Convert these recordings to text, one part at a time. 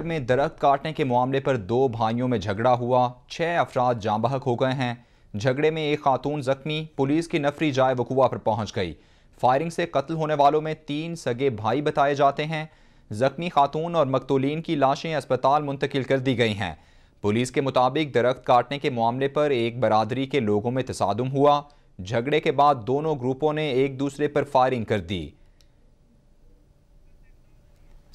में दरख्त काटने के मामले पर दो भाइयों में झगड़ा हुआ, 6 अफराद जाँ बहक हो गए हैं। झगड़े में एक खातून जख्मी, पुलिस की नफरी जाए वकूआ पर पहुंच गई। फायरिंग से कत्ल होने वालों में 3 सगे भाई बताए जाते हैं। जख्मी खातून और मकतूलीन की लाशें अस्पताल मुंतकिल कर दी गई हैं। पुलिस के मुताबिक दरख्त काटने के मामले पर एक बरादरी के लोगों में तसादुम हुआ। झगड़े के बाद दोनों ग्रुपों ने एक दूसरे पर फायरिंग कर दी।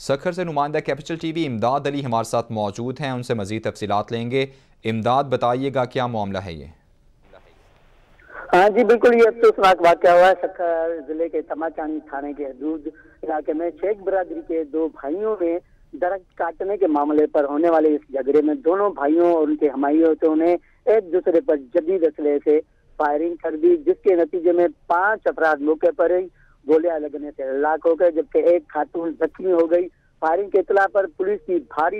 सखर से नुमाइंदा कैपिटल टीवी इमदाद अली हमारे साथ मौजूद हैं, उनसे मज़ीद तफसीलात लेंगे। इमदाद, बताइएगा क्या मामला है ये? हाँ जी बिल्कुल, ये अफसोसनाक वाक़या हुआ है। सखर जिले के तमाचानी थाने के हदूद इलाके में शेख बरादरी के 2 भाइयों में दरख्त काटने के मामले पर होने वाले इस झगड़े में दोनों भाइयों और उनके हमाइयों ने एक दूसरे पर जदीद असले से फायरिंग कर दी, जिसके नतीजे में 5 अफराद मौके पर ही गोलियां लगने से हलाक हो गए, जबकि एक खातून जख्मी हो गई। फायरिंग के इतला पर पुलिस की भारी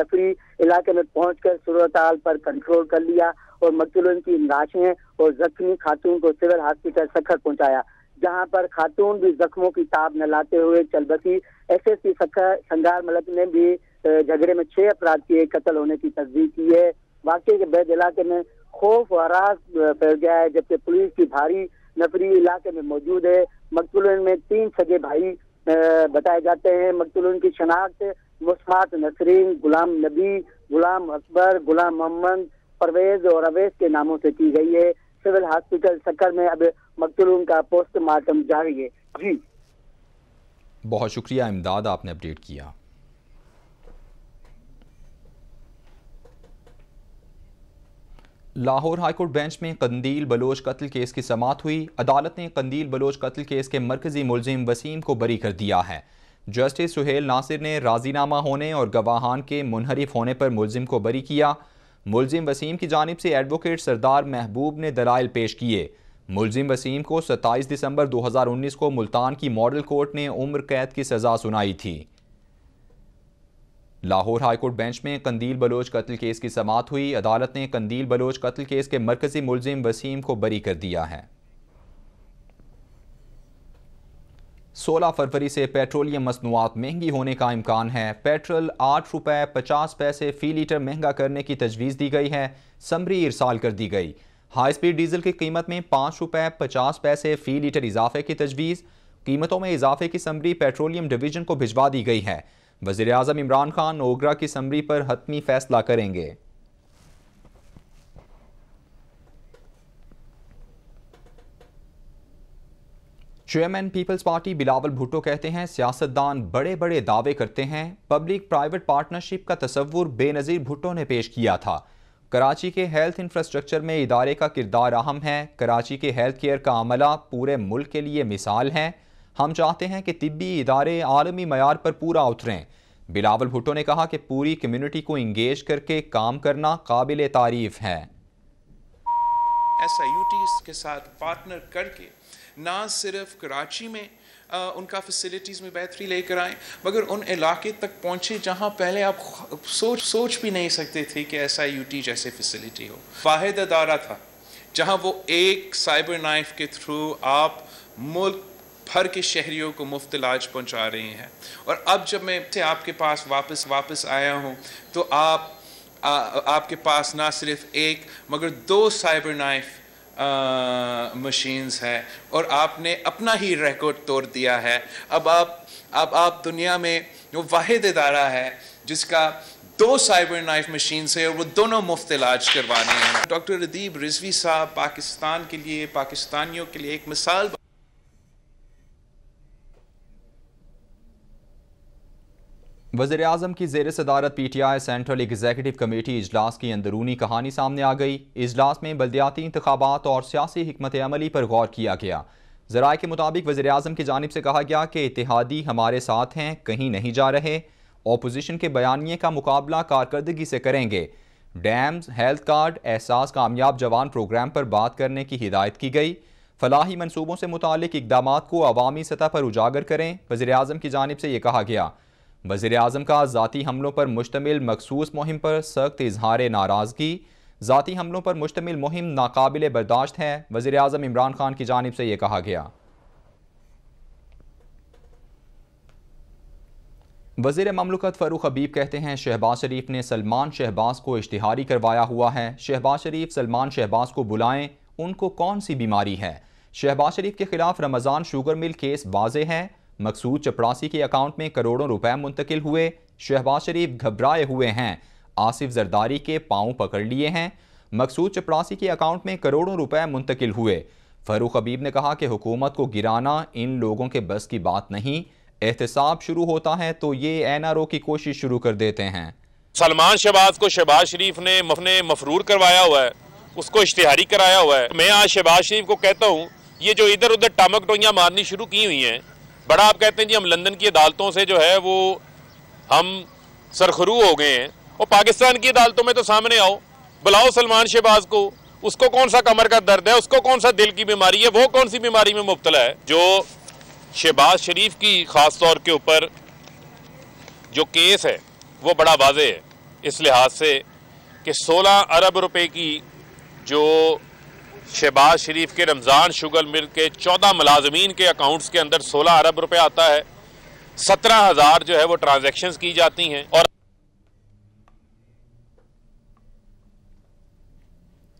नफरी इलाके में पहुंचकर सूरताल पर कंट्रोल कर लिया और मकतूलों की लाशें और जख्मी खातून को सिविल हॉस्पिटल सखर पहुंचाया, जहां पर खातून भी जख्मों की ताब न लाते हुए चल बसी। SSP सखर संघार मलिक ने भी झगड़े में 6 अफराद के कत्ल होने की तस्दीक की है। वाकई के बैद इलाके में खौफ और राहत फैल गया है, जबकि पुलिस की भारी नफरी इलाके में मौजूद है। मकतूलों में 3 सगे भाई बताए जाते हैं। मकतूलों की शनाख्त मुस्तफा नसरीन, गुलाम नबी, गुलाम अकबर, गुलाम मोहम्मद, परवेज और अवेज के नामों से की गई है। सिविल हॉस्पिटल सकर में अब मकतूलों का पोस्टमार्टम जारी है। जी बहुत शुक्रिया इमदाद, आपने अपडेट किया। लाहौर हाईकोर्ट बेंच में कंदील बलोच कत्ल केस की समाअत हुई। अदालत ने कंदील बलोच कत्ल केस के मरकजी मुलजिम वसीम को बरी कर दिया है। जस्टिस सुहेल नासिर ने राजीनामा होने और गवाहान के मुनहरिफ होने पर मुलजिम को बरी किया। मुलजिम वसीम की जानिब से एडवोकेट सरदार महबूब ने दलाइल पेश किए। मुलजिम वसीम को 27 दिसंबर 2019 को मुल्तान की मॉडल कोर्ट ने उम्र कैद की सज़ा सुनाई थी। लाहौर हाईकोर्ट बेंच में कंदील बलोच कत्ल केस की समाअत हुई। अदालत ने कंदील बलोच कत्ल केस के मरकजी मुलजिम वसीम को बरी कर दिया है। 16 फरवरी से पेट्रोलियम मसनूआत महंगी होने का इम्कान है। पेट्रोल 8.50 रुपये फ़ी लीटर महंगा करने की तजवीज़ दी गई है। समरी इरसाल कर दी गई। हाई स्पीड डीजल की कीमत में 5.50 रुपये फ़ी लीटर इजाफे की तजवीज़। कीमतों में इजाफे की समरी पेट्रोलियम डिवीजन को भिजवा दी गई है। वज़ीर आज़म इमरान खान ओगरा की समरी पर हतमी फैसला करेंगे। Chairman peoples party Bilawal Bhutto कहते हैं सियासतदान बड़े बड़े दावे करते हैं। पब्लिक प्राइवेट पार्टनरशिप का तस्वुर बेनज़ीर भुट्टो ने पेश किया था। कराची के हेल्थ इंफ्रास्ट्रक्चर में इदारे का किरदार अहम है। कराची के हेल्थ केयर का अमला पूरे मुल्क के लिए मिसाल है। हम चाहते हैं कि तिब्बी इदारे आलमी मयार पर पूरा उतरें। बिलावल भुट्टो ने कहा कि पूरी कम्यूनिटी को इंगेज करके काम करना काबिल तारीफ है। SIUTs के साथ पार्टनर करके ना सिर्फ कराची में उनका फैसिलिटीज़ में बेहतरी लेकर आएँ, मगर उन इलाके तक पहुँचे जहाँ पहले आप सोच भी नहीं सकते थे कि SIUT जैसे फैसिलिटी हो। वाहिद अदारा था जहाँ वो एक साइबर नाइफ के थ्रू आप मुल्क भर के शहरियों को मुफ्त इलाज पहुँचा रहे हैं। और अब जब मैं से आपके पास वापस आया हूँ तो आपके पास ना सिर्फ एक मगर 2 साइबर नाइफ मशीन्स हैं और आपने अपना ही रिकॉर्ड तोड़ दिया है। अब आप दुनिया में वो वाहिद इदारा है जिसका 2 साइबर नाइफ मशीन्स है और वो दोनों मुफ्त इलाज करवाने हैं। डॉक्टर अदीब रिजवी साहब पाकिस्तान के लिए, पाकिस्तानियों के लिए एक मिसाल। वज़ीर आज़म की ज़ेर सदारत PTI सेंट्रल एग्जीक्यूटिव कमेटी इजलास की अंदरूनी कहानी सामने आ गई। इजलास में बल्दियाती इंतखाबात और सियासी हिकमत अमली पर गौर किया गया। ज़राए के मुताबिक वज़ीर आज़म की जानिब से कहा गया कि इतिहादी हमारे साथ हैं, कहीं नहीं जा रहे। अपोजिशन के बयानिए का मुकाबला कारकर्दगी से करेंगे। डैम्स, हेल्थ कार्ड, एहसास कामयाब जवान प्रोग्राम पर बात करने की हिदायत की गई। फलाही मनसूबों से मुतालिक इकदाम को अवामी सतह पर उजागर करें, वज़ीर आज़म की जानिब से ये कहा गया। वज़ीर आज़म का ज़ाती हमलों पर मुश्तमिल मखसूस मुहिम पर सख्त इजहार नाराज़गी। ज़ाती हमलों पर मुश्तमिल मुहिम नाकाबिल बर्दाश्त है, वज़ीर आज़म इमरान खान की जानिब से यह कहा गया। वज़ीर ममलकत फ़ारूक हबीब कहते हैं शहबाज शरीफ ने सलमान शहबाज को इश्तिहारी करवाया हुआ है। शहबाज शरीफ सलमान शहबाज को बुलाएं, उनको कौन सी बीमारी है। शहबाज शरीफ के खिलाफ रमज़ान शुगर मिल केस वाज़े है। मकसूद चपरासी के अकाउंट में करोड़ों रुपए मुंतकिल हुए। शहबाज शरीफ घबराए हुए हैं। आसिफ जरदारी के पाँव पकड़ लिए हैं। मकसूद चपरासी के अकाउंट में करोड़ों रुपए मुंतकिल हुए। फ़ारूक हबीब ने कहा कि हुकूमत को गिराना इन लोगों के बस की बात नहीं। एहतसाब शुरू होता है तो ये एनआरओ की कोशिश शुरू कर देते हैं। सलमान शहबाज को शहबाज शरीफ ने मफरूर करवाया हुआ है, उसको इश्तिहारी कराया हुआ है। मैं आज शहबाज शरीफ को कहता हूँ ये जो इधर उधर टामक टोइयाँ मारनी शुरू की हुई हैं, बड़ा आप कहते हैं जी हम लंदन की अदालतों से जो है वो हम सरखरू हो गए हैं, और पाकिस्तान की अदालतों में तो सामने आओ, बुलाओ सलमान शहबाज को। उसको कौन सा कमर का दर्द है, उसको कौन सा दिल की बीमारी है, वो कौन सी बीमारी में मुबतला है। जो शहबाज शरीफ की ख़ास तौर के ऊपर जो केस है वो बड़ा वाज़े है इस लिहाज से कि 16 अरब रुपए की जो शहबाज शरीफ के रमज़ान शुगर मिल के 14 मुलाजमीन के अकाउंट्स के अंदर 16 अरब रुपए आता है। 17,000 जो है वो ट्रांजैक्शंस की जाती हैं। और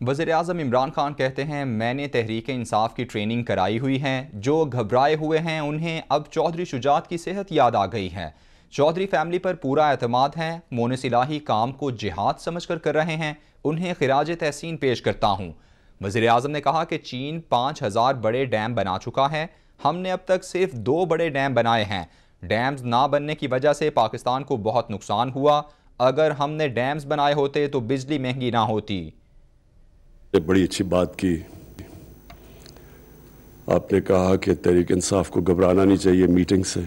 वज़ीर आज़म इमरान खान कहते हैं मैंने तहरीक इंसाफ की ट्रेनिंग कराई हुई है। जो घबराए हुए हैं उन्हें अब चौधरी शुजात की सेहत याद आ गई है। चौधरी फैमिली पर पूरा एतमाद है। मुनिस इलाही काम को जिहाद समझकर कर रहे हैं, उन्हें खिराज तहसीन पेश करता हूँ। वज़ीर आज़म ने कहा कि चीन 5,000 बड़े डैम बना चुका है, हमने अब तक सिर्फ 2 बड़े डैम बनाए हैं। डैम्स ना बनने की वजह से पाकिस्तान को बहुत नुकसान हुआ। अगर हमने डैम्स बनाए होते तो बिजली महंगी ना होती। बड़ी अच्छी बात की आपने, कहा कि तहरीक इंसाफ को घबराना नहीं चाहिए मीटिंग से।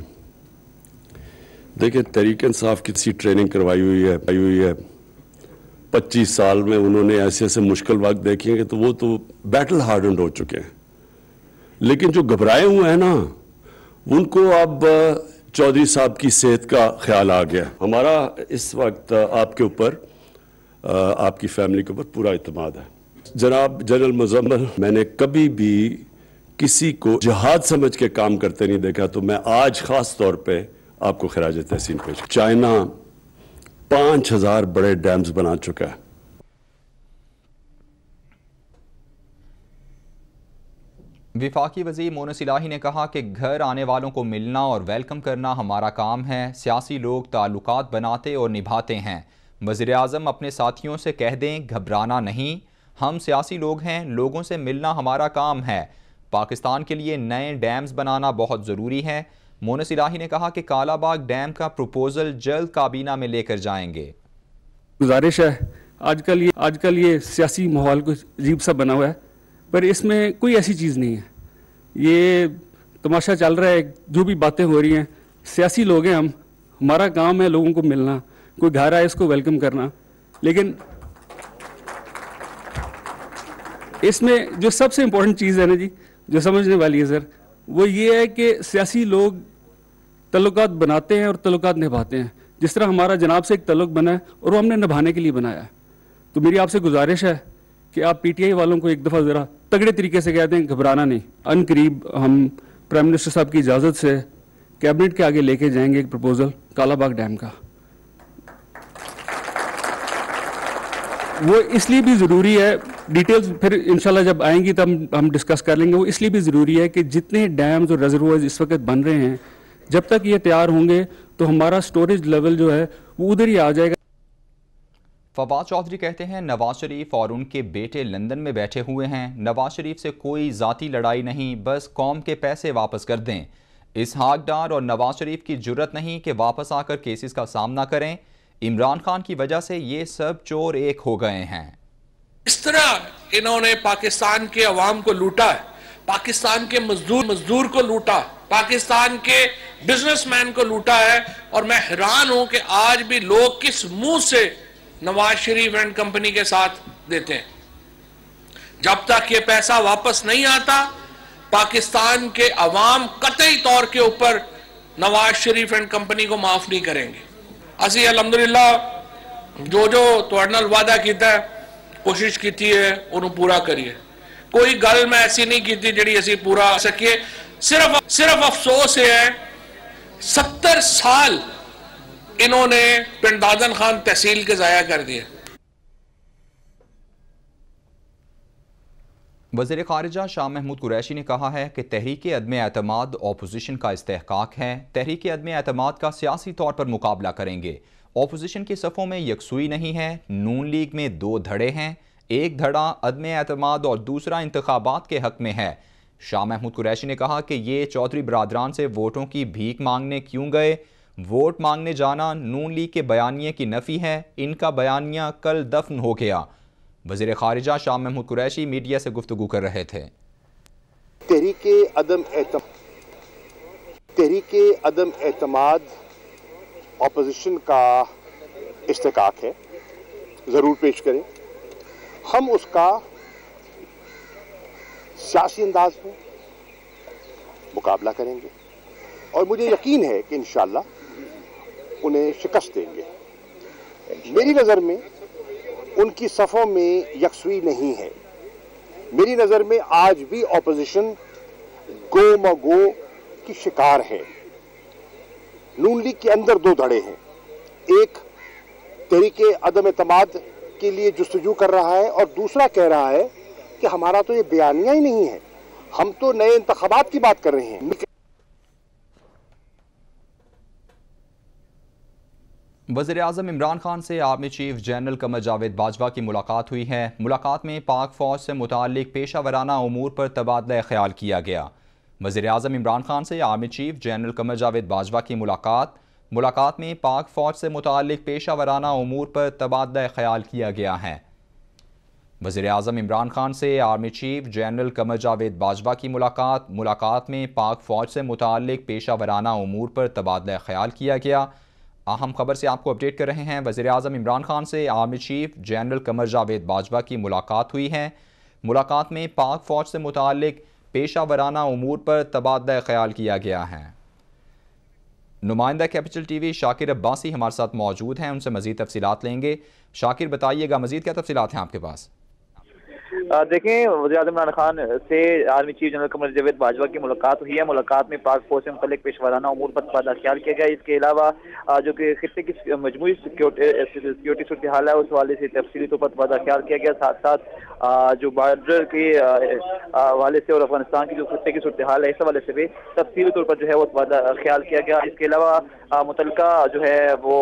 देखिए तहरीक इंसाफ की सी ट्रेनिंग करवाई हुई है 25 साल में उन्होंने ऐसे मुश्किल वक्त देखे हैं कि वो बैटल हार्डन्ड हो चुके हैं। लेकिन जो घबराए हुए हैं ना उनको अब चौधरी साहब की सेहत का ख्याल आ गया। हमारा इस वक्त आपके ऊपर, आपकी फैमिली के ऊपर पूरा इतमाद है। जनाब जनरल मुजम्मल, मैंने कभी भी किसी को जिहाद समझ के काम करते नहीं देखा, तो मैं आज ख़ास तौर पे आपको खिराज तहसीन पेश। चाइना 5,000 बड़े डैम्स बना चुका है। विफाकी वज़ीर मोनस इलाही ने कहा कि घर आने वालों को मिलना और वेलकम करना हमारा काम है। सियासी लोग ताल्लुकात बनाते और निभाते हैं। वज़ीर आज़म अपने साथियों से कह दें घबराना नहीं, हम सियासी लोग हैं, लोगों से मिलना हमारा काम है। पाकिस्तान के लिए नए डैम्स बनाना बहुत ज़रूरी है। मोनिस इलाही ने कहा कि कालाबाग डैम का प्रपोजल जल्द काबीना में लेकर जाएंगे। गुजारिश है, आजकल ये सियासी माहौल को अजीब सा बना हुआ है, पर इसमें कोई ऐसी चीज़ नहीं है। ये तमाशा चल रहा है, जो भी बातें हो रही हैं। सियासी लोग हैं हम, हमारा काम है लोगों को मिलना, कोई घर आए इसको वेलकम करना। लेकिन इसमें जो सबसे इम्पोर्टेंट चीज़ है ना जी, जो समझने वाली है सर, वो ये है कि सियासी लोग तल्लुकात बनाते हैं और तल्लुकात निभाते हैं। जिस तरह हमारा जनाब से एक तल्लुक बना है और वो हमने निभाने के लिए बनाया है। तो मेरी आपसे गुजारिश है कि आप पीटीआई वालों को एक दफ़ा ज़रा तगड़े तरीके से कह दें घबराना नहीं। अनकरीब हम प्राइम मिनिस्टर साहब की इजाज़त से कैबिनेट के आगे लेके जाएंगे एक प्रपोजल कालाबाग डैम का। वो इसलिए भी ज़रूरी है, डिटेल्स फिर इंशाल्लाह जब आएंगी तब हम डिस्कस कर लेंगे। वो इसलिए भी ज़रूरी है कि जितने डैम्स और रिजर्वोर्स इस वक्त बन रहे हैं, जब तक ये तैयार होंगे तो हमारा स्टोरेज लेवल जो है वो उधर ही आ जाएगा। फवाद चौधरी कहते हैं नवाज शरीफ और उनके बेटे लंदन में बैठे हुए हैं। नवाज शरीफ से कोई ज़ाती लड़ाई नहीं, बस कौम के पैसे वापस कर दें। इस हाकडार और नवाज शरीफ की जुर्रत नहीं कि वापस आकर केसेस का सामना करें। इमरान खान की वजह से ये सब चोर एक हो गए हैं। इस तरह इन्होंने पाकिस्तान के अवाम को लूटा है, पाकिस्तान के मजदूर को लूटा, पाकिस्तान के बिजनेसमैन को लूटा है। और मैं हैरान हूं कि आज भी लोग किस मुंह से नवाज शरीफ एंड कंपनी के साथ देते हैं। जब तक ये पैसा वापस नहीं आता, पाकिस्तान के अवाम कतई तौर के ऊपर नवाज शरीफ एंड कंपनी को माफ नहीं करेंगे। असी अलहमदुलिल्लाह जो तुहाडे नाल वादा कीता है, कोशिश की है, उन्होंने पूरा करिए। कोई गल मैं ऐसी नहीं की जी असी पूरा सकिए। सिर्फ अफसोस है 70 साल इन्होंने पिंडादन खान तहसील के ज़ाया कर दिए। वज़ीर ख़ारिजा शाह महमूद कुरैशी ने कहा है कि तहरीक अदम एतमाद अपोजिशन का इस्तेहकाक है, तहरीक अदम एतमाद का सियासी तौर पर मुकाबला करेंगे। अपोजिशन के सफ़ों में यकसुई नहीं है, नून लीग में दो धड़े हैं, एक धड़ा अदम एतमाद और दूसरा इंतखाबात के हक़ में है। शाह महमूद कुरैशी ने कहा कि ये चौधरी बरादरान से वोटों की भीख मांगने क्यों गए, वोट मांगने जाना नून लीग के बयानिए की नफ़ी है, इनका बयानिया कल दफन हो गया। वज़ीर ख़ारिजा शाह महमूद कुरैशी मीडिया से गुफ्तगू कर रहे थे। तहरीक-ए-अदम-ए-एतमाद अपोजिशन का इस्तेहकाक है, ज़रूर पेश करें। हम उसका सियासी अंदाज में मुकाबला करेंगे और मुझे यकीन है कि इंशाअल्लाह उन्हें शिकस्त देंगे। मेरी नज़र में उनकी सफ़ों में यकसुई नहीं है। मेरी नज़र में आज भी अपोजिशन गो मगो की शिकार है। नून लीग के अंदर दो धड़े हैं, एक तहरीके अदम एतमाद के लिए जुस्तजू कर रहा है और दूसरा कह रहा है कि हमारा तो ये बयानिया ही नहीं है, हम तो नए इंतखाबात की बात कर रहे हैं। वज़ीर आज़म इमरान खान से army chief general Qamar Javed Bajwa की मुलाकात हुई है। मुलाकात में पाक फ़ौज से मुतालिक पेशा वराना उमूर पर तबादला ख्याल किया गया। वज़ीर आज़म इमरान खान से army chief general Qamar Javed Bajwa की मुलाकात में पाक फ़ौज से मुतालिक पेशा वराना उमूर पर तबादला ख्याल किया गया है। वज़ीर आज़म इमरान खान से army chief general Qamar Javed Bajwa की मुलाकात में पाक फ़ौज से मुतालिक पेशा वराना उमूर पर तबादला ख्याल किया गया। अहम खबर से आपको अपडेट कर रहे हैं। वज़ीर आज़म इमरान खान से army chief general Qamar Javed Bajwa की मुलाकात हुई है। मुलाकात में पाक फ़ौज से मुतालिक पेशा वराना उमूर पर तबादला ख्याल किया गया है। नुमाइंदा कैपिटल टीवी शाकिर अब्बासी हमारे साथ मौजूद हैं, उनसे मज़ीद तफसीलात लेंगे। शाकिर, बताइएगा मज़ीद क्या तफसीलात हैं आपके पास? देखें, वज़ीर आज़म इमरान खान से army chief general Qamar Javed Bajwa की मुलाकात हुई है। मुलाकात में पाक फ़ौज से मुतल्लिक़ पेशवाराना उमूर पर तबादला ख्याल किया गया। इसके अलावा जो कि खित्ते की मजमूई सिक्योरिटी सूरत हाल है, उस वाले से तफसीली तौर पर तबादला ख्याल किया गया। साथ साथ जो बॉर्डर के हवाले से और अफगानिस्तान की जो खित्ते की सूरत हाल है, इस हवाले से भी तफसीली तौर पर जो है वो तबादला ख्याल किया गया। इसके अलावा मुतल्लिक़ा जो है वो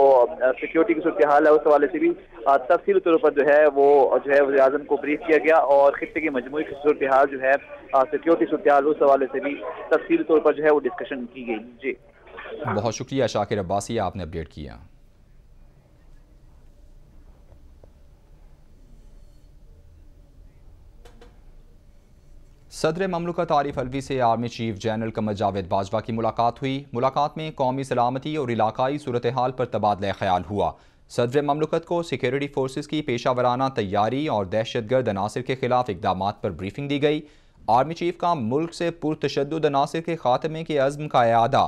सिक्योरिटी की सूरत हाल है, उस हवाले से भी तफसीली तौर पर जो है वज़ीर आज़म को ब्रीफ किया गया। और खित्ते की मजमूई सूरत हाल जो है सिक्योरिटी सूरत हाल, उस हवाले से भी तफसीली तौर पर जो है वो डिस्कशन की गई। जी, बहुत शुक्रिया शाकिर अब्बासी, आपने अपडेट किया। सदर ममलकत आरिफ अलवी से army chief general Qamar Javed Bajwa की मुलाकात हुई। मुलाकात में कौमी सलामती और इलाकाई सूरत हाल पर तबादला ख्याल हुआ। सदर ममलकत को सिक्योरिटी फोर्सेस की पेशा वराना तैयारी और दहशतगर्द अनासर के खिलाफ इकदाम पर ब्रीफिंग दी गई। आर्मी चीफ का मुल्क से पुरतशद्दुद अनासर के खात्मे के अज़्म का अयादा।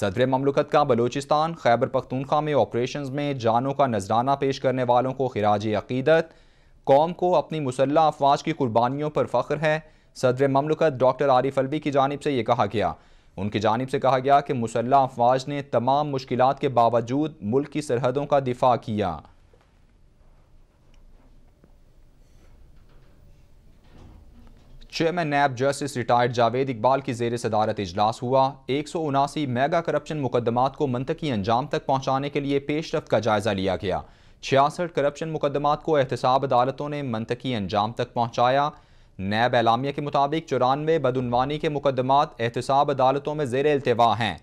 सदर ममलकत का बलोचिस्तान, खैबर पख्तूनख्वा में ऑपरेशन में जानों का नजराना पेश करने वालों को खिराज अक़ीदत। कौम को अपनी मुसल्ह अफवाज की कुर्बानियों पर फ़ख्र है। सदर ममलकत डॉक्टर आरिफ अलवी की जानिब से ये कहा गया कि मुसल्ह अफवाज ने तमाम मुश्किलात के बावजूद मुल्क की सरहदों का दिफा किया। Chairman NAB justice retired Javed Iqbal की जेर सदारत इजलास हुआ। 179 मेगा करप्शन मुकदमात को मंतकी अंजाम तक पहुँचाने के लिए पेशरफ्त का जायजा लिया गया। 66 करप्शन मुकदमात को एहतसाब अदालतों ने मंतकी अंजाम तक पहुँचाया। नैब एलामिया के मुताबिक 94 बदउनवानी के मुकदमात एहतसाब अदालतों में ज़ेर इल्तिवा हैं।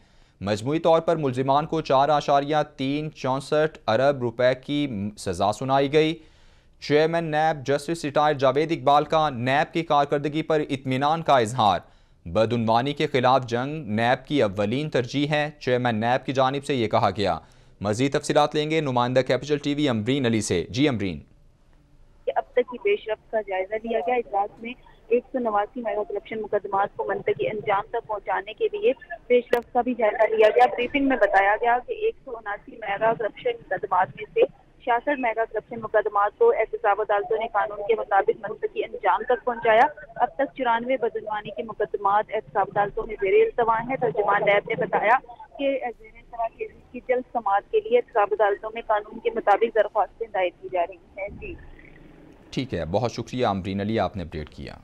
मजमूई तौर पर मुलजिमान को 4.364 अरब रुपए की सज़ा सुनाई गई। Chairman NAB justice retired Javed Iqbal का नैब की कारकर्दगी पर इत्मीनान का इजहार। बदउनवानी के खिलाफ जंग नैब की अव्वलीन तरजीह है, चेयरमैन नैब की जानिब से ये कहा गया। मज़ीद तफसीलात लेंगे नुमाइंदा कैपिटल टीवी अमरीन अली से। जी अमरीन, अब तक की पेशरफ्त का जायजा लिया गया। इजलास में 189 मेगा करप्शन मुकदमात को मंतकी अंजाम तक पहुंचाने के लिए पेशरफ्त का भी जायजा लिया गया। ब्रीफिंग में बताया गया कि 179 मेगा करप्शन मुकदमात में से 66 मेगा करप्शन मुकदमात को एहतसाब अदालतों ने कानून के मुताबिक मंतकी अंजाम तक पहुंचाया। अब तक 94 बदनवानी के मुकदमात एहतसाब अदालतों में ज़ेर-ए-इल्तवा हैं। तर्जुमान नैब ने बताया कि मुकदमा केसेस की जल्द समाअत के लिए इंतजाम अदालतों में कानून के मुताबिक दरख्वास्तें दायर की जा रही हैं। जी ठीक है, बहुत शुक्रिया अमरीन अली, आपने अपडेट किया।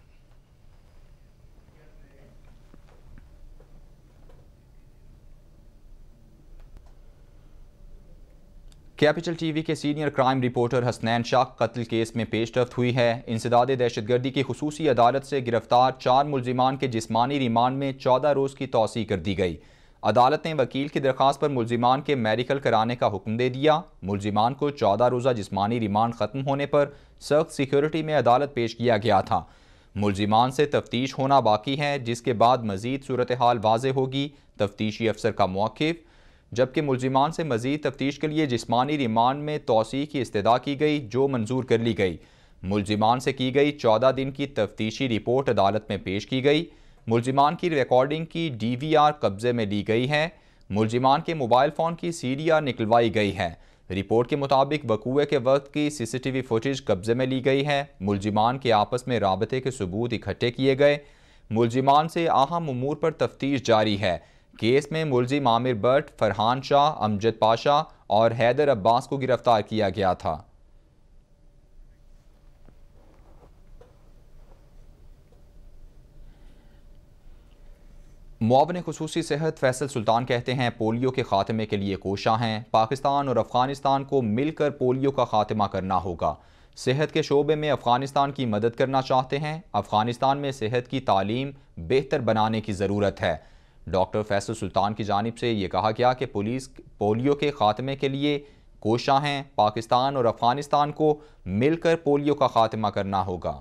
कैपिटल टीवी के senior crime reporter Hasnain Shah कत्ल केस में पेशरफ्त हुई है। इंसदाद दहशतगर्दी की खसूसी अदालत से गिरफ्तार 4 मुलजिमान के जिस्मानी रिमांड में 14 रोज़ की तौसी कर दी गई। अदालत ने वकील की दरख्वास्त पर मुलजिमान के मेडिकल कराने का हुक्म दे दिया। मुलजिमान को 14 रोज़ा जिस्मानी रिमांड ख़त्म होने पर सख्त सिक्योरिटी में अदालत पेश किया गया था। मुलजिमान से तफ्तीश होना बाकी है, जिसके बाद मज़ीद सूरत हाल वाज़े होगी। तफ्तीशी अफसर का मौक़िफ़, जबकि मुलजिमान से मज़ीद तफ्तीश के लिए जिस्मानी रिमांड में तौसी की इस्तदा की गई, जो मंजूर कर ली गई। मुलजिमान से की गई 14 दिन की तफ्तीशी रिपोर्ट अदालत में पेश की गई। मुलजिमान की रिकॉर्डिंग की DVR कब्जे में ली गई है। मुलजिमान के मोबाइल फ़ोन की CDR निकलवाई गई है। रिपोर्ट के मुताबिक वकूए के वक्त की CCTV फुटेज कब्जे में ली गई है। मुलजिमान के आपस में राबते के सबूत इकट्ठे किए गए। मुलजिमान से अहम उमूर पर तफ्तीश जारी है। केस में मुलजिम आमिर भट्ट, फरहान शाह, अमजद पाशा और हैदर अब्बास को गिरफ्तार किया गया था। मुआविन खुसूसी सेहत फैसल सुल्तान कहते हैं, पोलियो के खात्मे के लिए कोशा हैं। पाकिस्तान और अफगानिस्तान को मिलकर पोलियो का खात्मा करना होगा। सेहत के शोबे में अफगानिस्तान की मदद करना चाहते हैं। अफगानिस्तान में सेहत की तालीम बेहतर बनाने की ज़रूरत है। डॉक्टर फैसल सुल्तान की जानिब से ये कहा गया कि पुलिस पोलियो के खात्मे के लिए कोशा हैं। पाकिस्तान और अफगानिस्तान को मिलकर पोलियो का खात्मा करना होगा।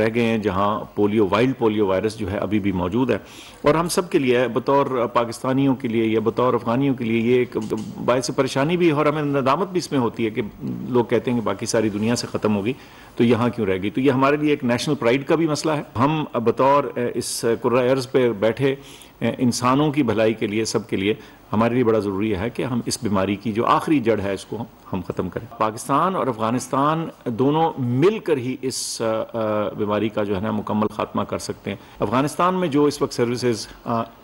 रह गए हैं जहां पोलियो, वाइल्ड पोलियो वायरस जो है अभी भी मौजूद है, और हम सब के लिए, बतौर पाकिस्तानियों के लिए या बतौर अफगानियों के लिए ये एक बायस परेशानी भी और हमें नदामत भी इसमें होती है कि लोग कहते हैं कि बाकी सारी दुनिया से ख़त्म होगी तो यहाँ क्यों रहेगी। तो ये हमारे लिए एक नेशनल प्राइड का भी मसला है। हम बतौर इस कुर्रा अर्ज़ पर बैठे इंसानों की भलाई के लिए, सब के लिए, हमारे लिए बड़ा ज़रूरी है कि हम इस बीमारी की जो आखिरी जड़ है इसको हम ख़त्म करें। पाकिस्तान और अफगानिस्तान दोनों मिलकर ही इस बीमारी का जो है ना मुकम्मल खात्मा कर सकते हैं। अफगानिस्तान में जो इस वक्त सर्विसेज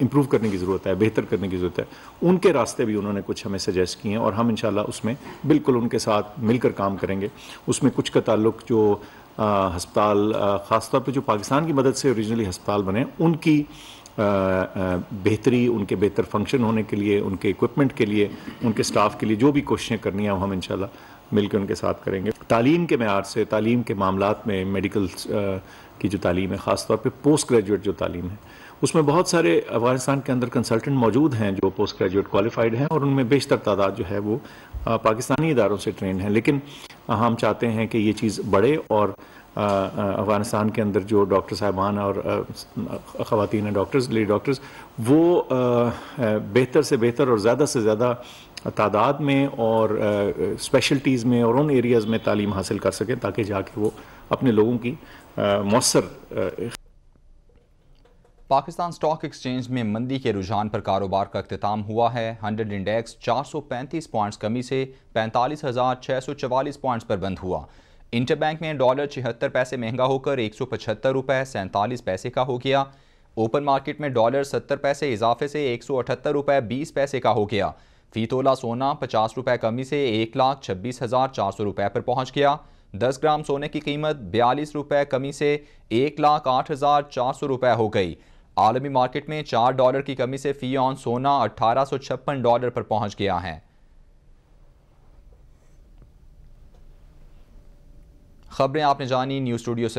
इंप्रूव करने की ज़रूरत है, बेहतर करने की ज़रूरत है, उनके रास्ते भी उन्होंने कुछ हमें सजेस्ट किए हैं और हम इंशाल्लाह उसमें बिल्कुल उनके साथ मिलकर काम करेंगे। उसमें कुछ का ताल्लुक जो हस्पताल, ख़ासतौर पर जो पाकिस्तान की मदद से ओरिजिनली हस्पताल बने, उनकी बेहतरी, उनके बेहतर फंक्शन होने के लिए, उनके इक्विपमेंट के लिए, उनके स्टाफ के लिए जो भी कोशिशें करनी हैं वो हम इंशाल्लाह मिलकर उनके साथ करेंगे। तालीम के मयार से, तालीम के मामलात में, मेडिकल की जो तालीम है, ख़ासतौर पे पोस्ट ग्रेजुएट जो तालीम है, उसमें बहुत सारे अफगानिस्तान के अंदर कंसल्टेंट मौजूद हैं जो पोस्ट ग्रेजुएट क्वालिफाइड हैं और उनमें बेशतर तादाद जो है वो पाकिस्तानी इदारों से ट्रेन है। लेकिन हम चाहते हैं कि ये चीज़ बढ़े और अफगानिस्तान के अंदर जो डॉक्टर साहिबान और ख़वातीन हैं, डॉक्टर्स, लेडी डॉक्टर्स, वो बेहतर से बेहतर और ज़्यादा से ज़्यादा तादाद में और स्पेशलिटीज़ में और उन एरियाज़ में तालीम हासिल कर सकें ताकि जाके वो अपने लोगों की मौसर। पाकिस्तान स्टॉक एक्सचेंज में मंदी के रुझान पर कारोबार का अख्तिताम हुआ है। 100 इंडेक्स 435 पॉइंट्स कमी से 45,644 पॉइंट्स पर बंद हुआ। इंटरबैंक में डॉलर 76 पैसे महंगा होकर 175 रुपये 47 पैसे का हो गया। ओपन मार्केट में डॉलर 70 पैसे इजाफे से 178 रुपये 20 पैसे का हो गया। फी तोला सोना 50 रुपये कमी से 1,26,400 रुपये पर पहुँच गया। 10 ग्राम सोने की कीमत 42 रुपये कमी से 1,08,400 रुपये हो गई। आलमी मार्केट में 4 डॉलर की कमी से फ़ी ऑन सोना 1,856 डॉलर पर पहुंच गया है। खबरें आपने जानी न्यूज़ स्टूडियो से।